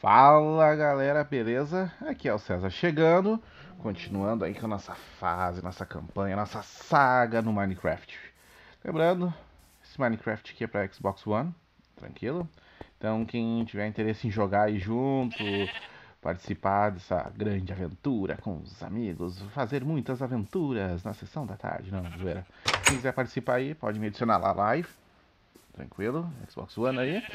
Fala galera, beleza? Aqui é o César chegando, continuando aí com a nossa fase, nossa campanha, nossa saga no Minecraft. Lembrando, esse Minecraft aqui é para Xbox One, tranquilo? Então quem tiver interesse em jogar aí junto, participar dessa grande aventura com os amigos, fazer muitas aventuras na sessão da tarde, não, galera. Quem quiser participar aí, pode me adicionar lá live, tranquilo? Xbox One aí.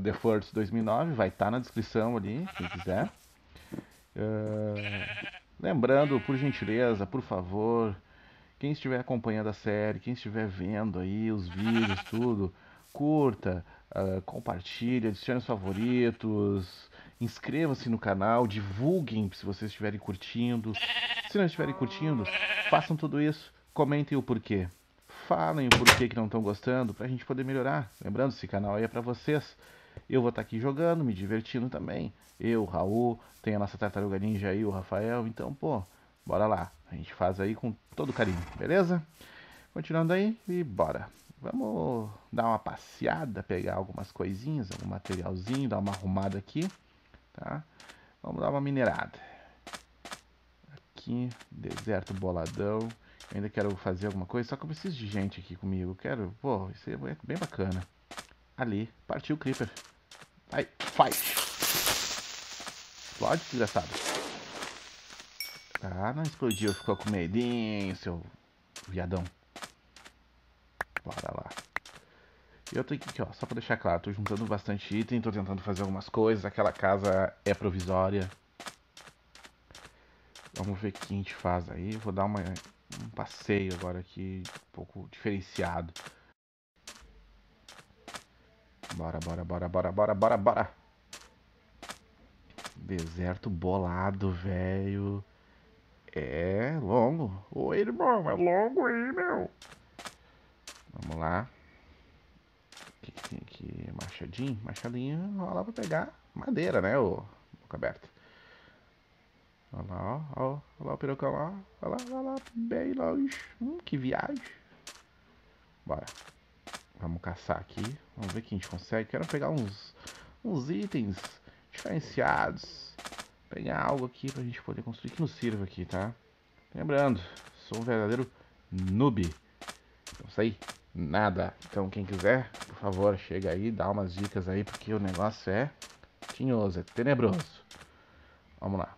TheFirst2009 vai estar na descrição ali, quem quiser. Lembrando, por gentileza, por favor, quem estiver acompanhando a série, quem estiver vendo aí os vídeos, tudo, curta, compartilha, adicione os favoritos, inscreva-se no canal, divulguem se vocês estiverem curtindo. Se não estiverem curtindo, façam tudo isso, comentem o porquê. Falem o porquê que não estão gostando, pra gente poder melhorar. Lembrando, esse canal aí é pra vocês. Eu vou estar aqui jogando, me divertindo também. Eu, Raul, tem a nossa tartaruga ninja aí, o Rafael. Então, pô, bora lá. A gente faz aí com todo carinho, beleza? Continuando aí e bora. Vamos dar uma passeada, pegar algumas coisinhas, algum materialzinho, dar uma arrumada aqui, tá? Vamos dar uma minerada. Aqui, deserto boladão. Eu ainda quero fazer alguma coisa, só que eu preciso de gente aqui comigo. Quero, pô, isso é bem bacana. Ali, partiu o Creeper. Vai, fight! Explode, desgraçado. Ah, não explodiu, ficou com medinho, seu viadão. Bora lá. Eu tô aqui, ó, só pra deixar claro, tô juntando bastante item, tô tentando fazer algumas coisas. Aquela casa é provisória. Vamos ver o que a gente faz aí. Vou dar uma... um passeio agora aqui, um pouco diferenciado. Bora, bora, bora, bora, bora, bora, bora. Deserto bolado, velho. É longo. Oi, irmão, é longo aí, meu. Vamos lá. O que tem aqui? Machadinho? Machadinho rola pra pegar madeira, né, ô? Boca aberta. Olha lá, ó, olha lá o pirocão lá, olha lá, bem longe, que viagem. Bora, vamos caçar aqui, vamos ver o que a gente consegue. Quero pegar uns itens diferenciados, pegar algo aqui pra gente poder construir, que nos sirva aqui, tá? Lembrando, sou um verdadeiro noob, não sei nada. Então quem quiser, por favor, chega aí, dá umas dicas aí, porque o negócio é tinhoso, é tenebroso. Vamos lá.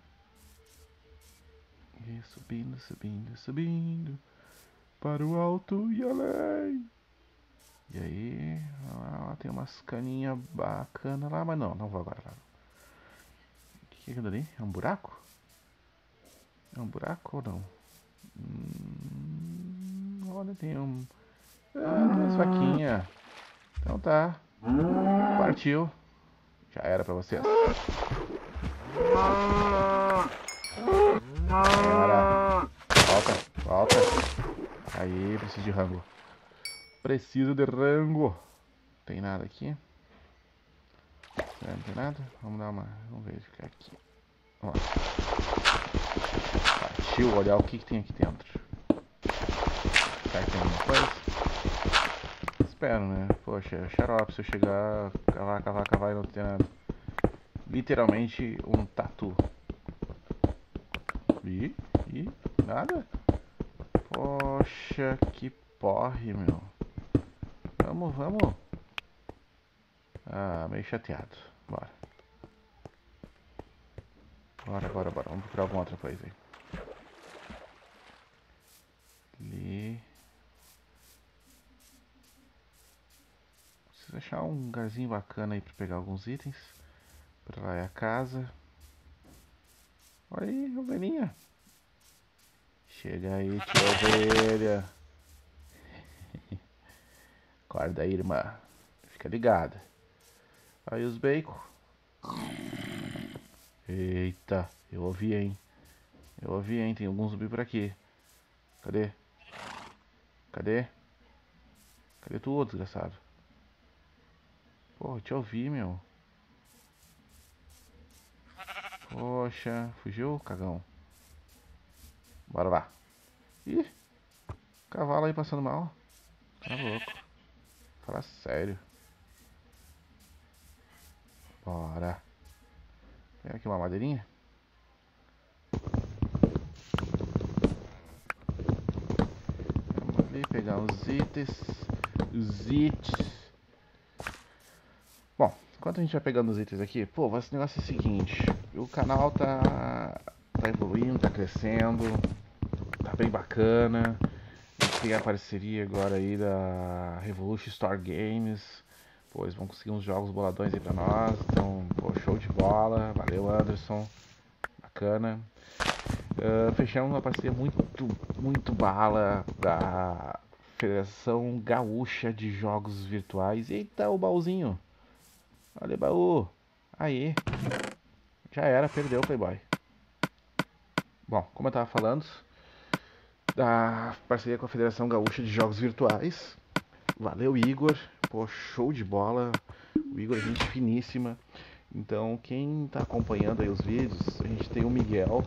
E subindo, subindo, subindo para o alto e além. E aí, lá tem umas caninhas bacanas lá, mas não vou agora lá. O que é aquilo ali? É um buraco? É um buraco ou não? Olha, tem um... ah, tem umas faquinhas. Então tá. Partiu. Já era pra vocês. Bora. Volta, volta. Aí, preciso de rango. Preciso de rango. Tem nada aqui? Não tem nada? Vamos dar uma... vamos ver, ficar aqui. Vamos lá. Partiu, olhar o que tem aqui dentro. Será que tem alguma coisa? Espero, né? Poxa, é xarope se eu chegar, cavar, cavar, cavar e não ter nada. Literalmente um tatu. Ih, nada? Poxa, que porre, meu. Vamos. Ah, meio chateado. Bora. Bora. Vamos procurar alguma outra coisa aí. Ali. Preciso achar um lugarzinho bacana aí pra pegar alguns itens. Pra lá é a casa. Olha aí, ovelhinha. Chega aí, tia ovelha. Acorda aí, irmã. Fica ligada. Aí os bacon. Eita, eu ouvi, hein. Tem algum zumbi por aqui. Cadê? Cadê tu, desgraçado? Pô, eu te ouvi, meu. Poxa, fugiu, cagão. Bora lá. Ih, cavalo aí passando mal. Tá louco. Fala sério. Bora. Pega aqui uma madeirinha. Vamos ali pegar os itens. Os itens. Bom, enquanto a gente vai pegando os itens aqui, pô, esse negócio é o seguinte. O canal tá evoluindo, tá crescendo. Tá bem bacana. Tem a parceria agora aí da Revolution Store Games. Pois vão conseguir uns jogos boladões aí pra nós. Então, pô, show de bola. Valeu, Anderson. Bacana. Fechamos uma parceria muito bala da Federação Gaúcha de Jogos Virtuais. Eita, o baúzinho. Valeu, baú. Aí. Já era, perdeu o Playboy. Bom, como eu tava falando, da parceria com a Federação Gaúcha de Jogos Virtuais. Valeu, Igor. Pô, show de bola. O Igor é gente finíssima. Então, quem tá acompanhando aí os vídeos, a gente tem o Miguel.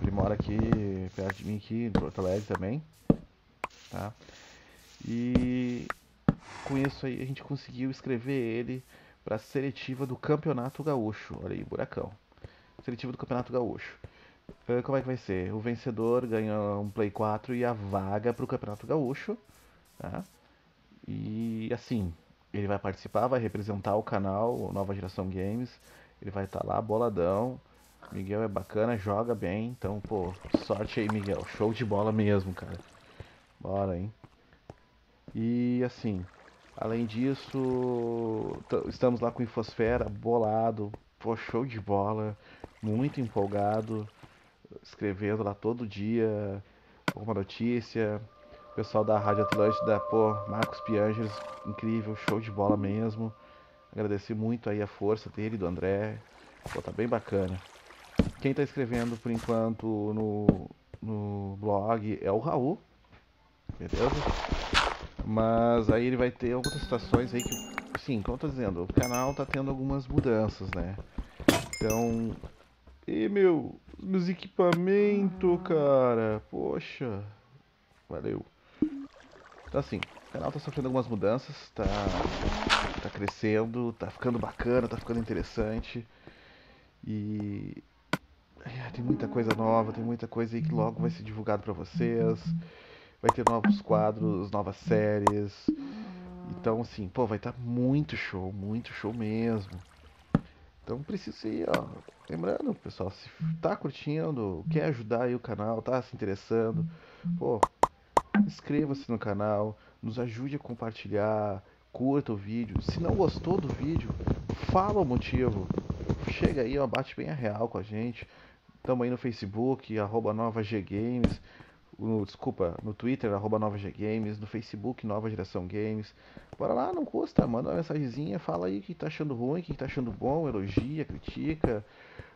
Ele mora aqui, perto de mim aqui, do Porto Alegre também. Tá? E com isso aí a gente conseguiu escrever ele pra seletiva do Campeonato Gaúcho. Olha aí, buracão. Seletiva do Campeonato Gaúcho. Como é que vai ser? O vencedor ganha um Play 4 e a vaga para o Campeonato Gaúcho, tá? E assim, ele vai participar, vai representar o canal Nova Geração Games. Ele vai estar lá boladão. Miguel é bacana, joga bem. Então, pô, sorte aí, Miguel. Show de bola mesmo, cara. Bora, hein? E assim, além disso, estamos lá com o Infosfera, bolado. Pô, show de bola, muito empolgado, escrevendo lá todo dia, alguma notícia. O pessoal da Rádio Atlântida, pô, Marcos Piangeles, incrível, show de bola mesmo. Agradeci muito aí a força dele, do André, pô, tá bem bacana. Quem tá escrevendo por enquanto no blog é o Raul, beleza? Mas aí ele vai ter algumas situações aí que... Sim, como eu tô dizendo, o canal tá tendo algumas mudanças, né? Então... E meus equipamentos, cara! Poxa! Valeu! Então assim, o canal tá sofrendo algumas mudanças, tá crescendo, tá ficando bacana, tá ficando interessante. E... tem muita coisa nova, tem muita coisa aí que logo vai ser divulgado pra vocês. Vai ter novos quadros, novas séries... Então, assim, pô, vai estar muito show mesmo. Então, precisa ir, ó. Lembrando, pessoal, se tá curtindo, quer ajudar aí o canal, tá se interessando, pô, inscreva-se no canal, nos ajude a compartilhar, curta o vídeo. Se não gostou do vídeo, fala o motivo. Chega aí, ó, bate bem a real com a gente. Tamo aí no Facebook, @NovaGGames. No Twitter, @NovaGGames, no Facebook, Nova Geração Games. Bora lá, não custa, manda uma mensagenzinha, fala aí o que tá achando ruim, o que tá achando bom, elogia, critica.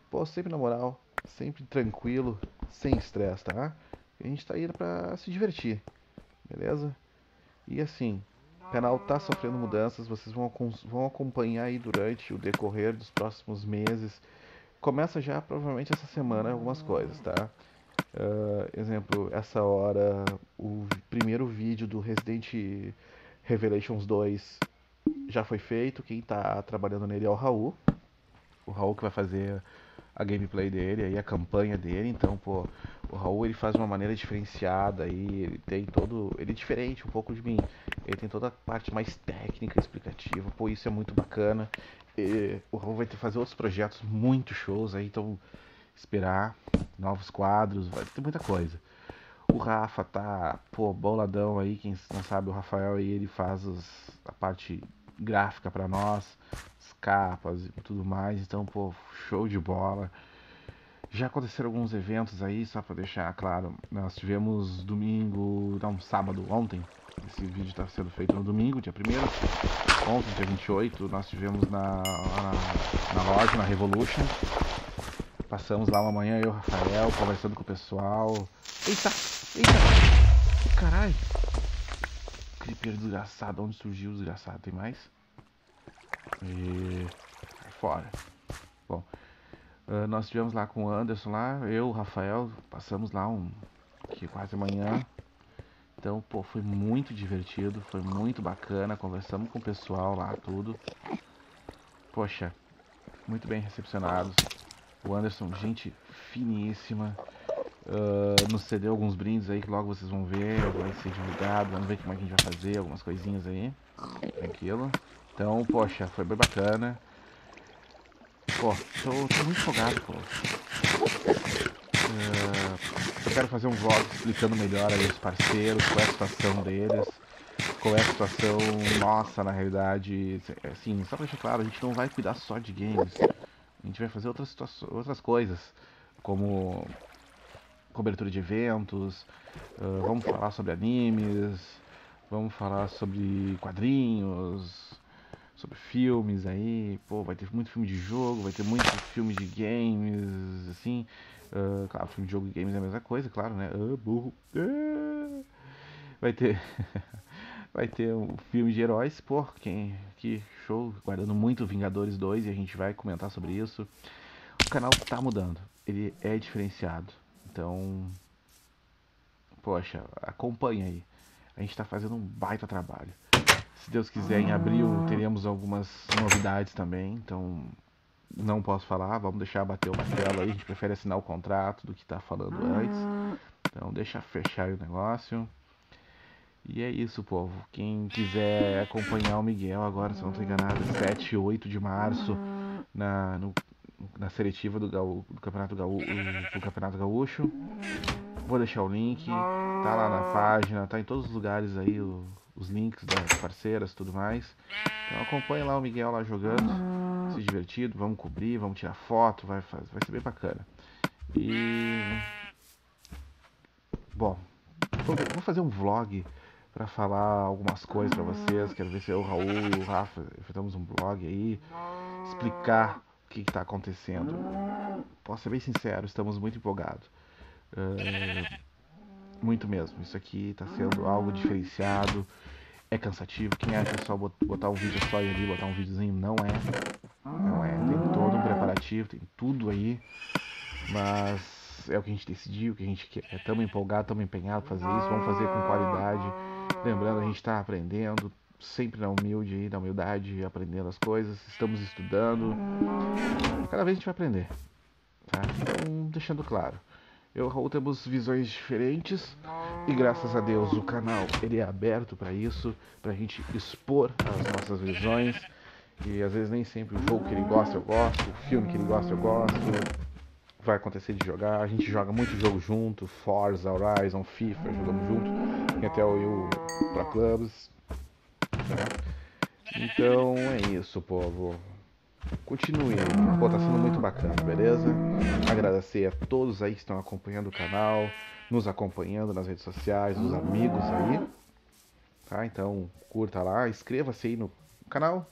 Pô, sempre na moral, sempre tranquilo, sem estresse, tá? A gente tá aí pra se divertir, beleza? E assim, o canal tá sofrendo mudanças, vocês vão acompanhar aí durante o decorrer dos próximos meses. Começa já, provavelmente, essa semana, algumas coisas, tá? Exemplo, essa hora o primeiro vídeo do Resident Revelations 2 já foi feito. Quem tá trabalhando nele é o Raul. O Raul que vai fazer a gameplay dele, aí a campanha dele. Então, pô, o Raul ele faz de uma maneira diferenciada aí, ele é diferente um pouco de mim. Ele tem toda a parte mais técnica, explicativa. Pô, isso é muito bacana. E o Raul vai fazer outros projetos muito shows aí, então esperar novos quadros, vai ter muita coisa. O Rafa tá, pô, boladão aí, quem não sabe, o Rafael aí, ele faz a parte gráfica pra nós, as capas e tudo mais, então, pô, show de bola. Já aconteceram alguns eventos aí, só pra deixar claro, nós tivemos sábado, ontem, esse vídeo tá sendo feito no domingo, dia 1º, ontem, dia 28, nós tivemos na loja, na Revolution. Passamos lá uma manhã, eu e o Rafael, conversando com o pessoal. Eita! Caralho! Creeper desgraçado. Onde surgiu o desgraçado? Tem mais? E... sai fora. Bom, Nós estivemos lá com o Anderson lá, eu, o Rafael, passamos lá quase amanhã. Então, pô, foi muito divertido, foi muito bacana, conversamos com o pessoal lá, tudo. Poxa, muito bem recepcionados. O Anderson, gente finíssima, nos cedeu alguns brindes aí que logo vocês vão ver, vai ser divulgado, vamos ver como é que a gente vai fazer, algumas coisinhas aí, tranquilo. Então, poxa, foi bem bacana. Pô, tô muito empolgado, pô. Eu quero fazer um vlog explicando melhor aí os parceiros, qual é a situação deles, qual é a situação nossa, na realidade. Assim, só pra deixar claro, a gente não vai cuidar só de games. A gente vai fazer outras coisas, como cobertura de eventos, vamos falar sobre animes, vamos falar sobre quadrinhos, sobre filmes aí, pô, vai ter muito filme de jogo, vai ter muito filme de games, assim, claro, filme de jogo e games é a mesma coisa, claro, né, burro, vai ter um filme de heróis, pô, que show, guardando muito Vingadores 2 e a gente vai comentar sobre isso. O canal tá mudando, ele é diferenciado, então, poxa, acompanha aí, a gente tá fazendo um baita trabalho. Se Deus quiser, em abril teremos algumas novidades também, então não posso falar, vamos deixar bater o martelo aí, a gente prefere assinar o contrato do que tá falando antes, então deixa fechar o negócio. E é isso, povo, quem quiser acompanhar o Miguel agora, se não estou enganado, 7 e 8 de março, na seletiva do Campeonato Gaúcho, vou deixar o link, tá lá na página, tá em todos os lugares aí, os links das parceiras e tudo mais. Então acompanha lá o Miguel lá jogando, se divertindo, vamos cobrir, vamos tirar foto, vai ser bem bacana. E... bom, vou fazer um vlog pra falar algumas coisas pra vocês, quero ver se eu, o Raul e o Rafa fizemos um vlog aí, explicar o que que tá acontecendo. Posso ser bem sincero, estamos muito empolgados. Muito mesmo, isso aqui tá sendo algo diferenciado, é cansativo, quem acha que é só botar um vídeo só e ali botar um videozinho, não é, tem todo um preparativo, tem tudo aí, mas é o que a gente decidiu, o que a gente quer, estamos empolgados, estamos empenhados pra fazer isso, vamos fazer com qualidade, lembrando, a gente tá aprendendo, sempre na humildade, aprendendo as coisas, estamos estudando, cada vez a gente vai aprender, tá? Então, deixando claro. Eu e o Raul temos visões diferentes e graças a Deus o canal ele é aberto para isso, para a gente expor as nossas visões e às vezes nem sempre o jogo que ele gosta eu gosto, o filme que ele gosta eu gosto, vai acontecer de jogar, a gente joga muito jogo junto, Forza, Horizon, Fifa, jogamos junto, até eu para clubes, tá? Então é isso, povo. Continue, pô, tá sendo muito bacana, beleza? Agradecer a todos aí que estão acompanhando o canal, nos acompanhando nas redes sociais, os amigos aí, tá? Então curta lá, inscreva-se aí no canal,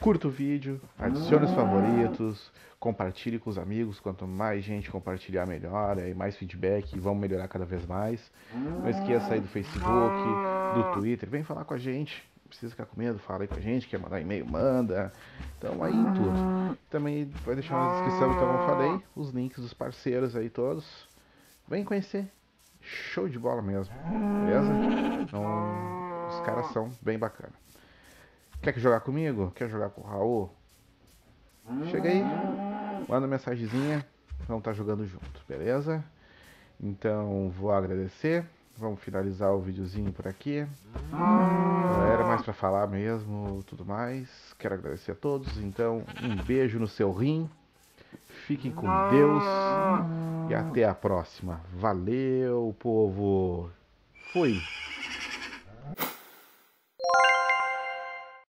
curta o vídeo, adicione os favoritos, compartilhe com os amigos, quanto mais gente compartilhar melhor, aí mais feedback e vamos melhorar cada vez mais. Não esqueça aí do Facebook, do Twitter, vem falar com a gente. Precisa ficar com medo, fala aí com a gente, quer mandar e-mail, manda, então aí em tudo. Também vai deixar na descrição, então como eu falei, os links dos parceiros aí todos, vem conhecer, show de bola mesmo, beleza? Então, os caras são bem bacana. Quer jogar comigo? Quer jogar com o Raul? Chega aí, manda mensagenzinha, vamos estar jogando junto, beleza? Então, vou agradecer. Vamos finalizar o videozinho por aqui. Era mais pra falar mesmo, tudo mais. Quero agradecer a todos. Então, um beijo no seu rim. Fiquem com Deus. E até a próxima. Valeu, povo. Fui.